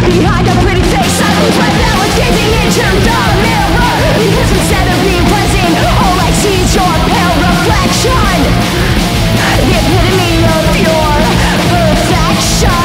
behind a pretty face. Silence right now is getting in turned on a mirror, because instead of being present, all I see is your pale reflection, the epitome of pure perfection.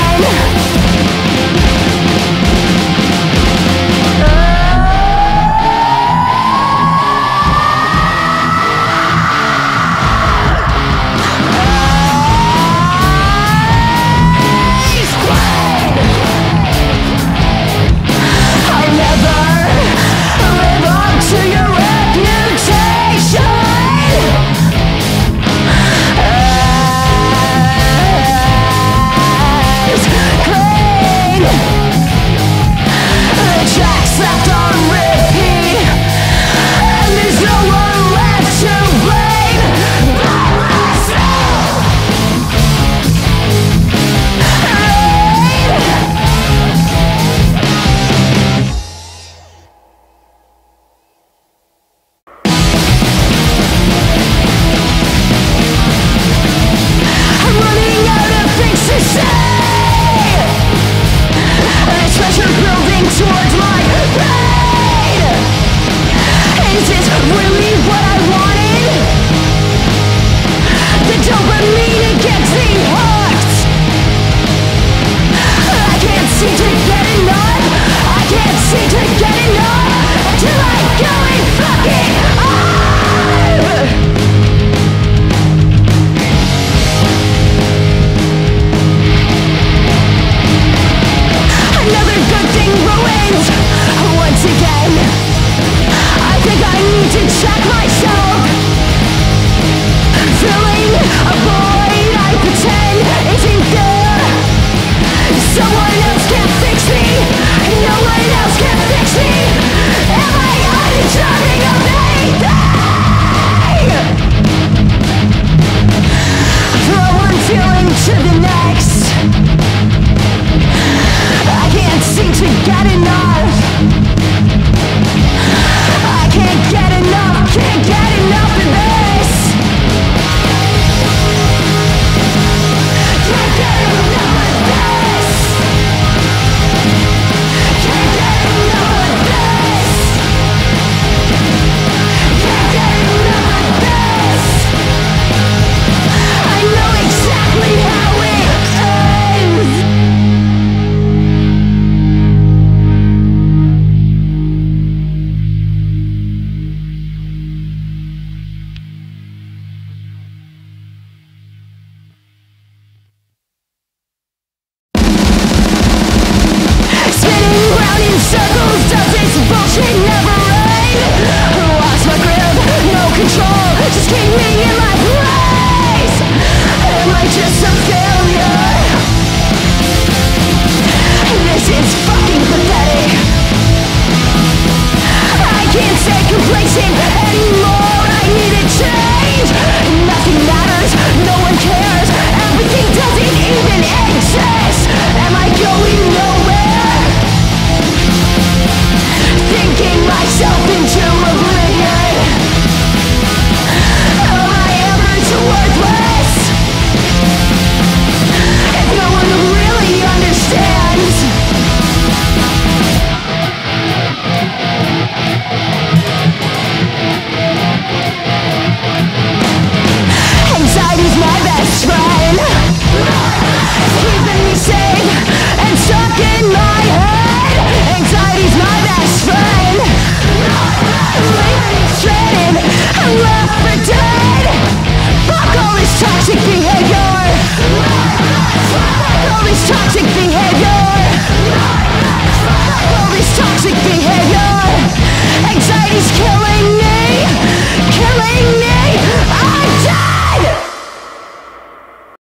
Someone else can't fix me, no one else.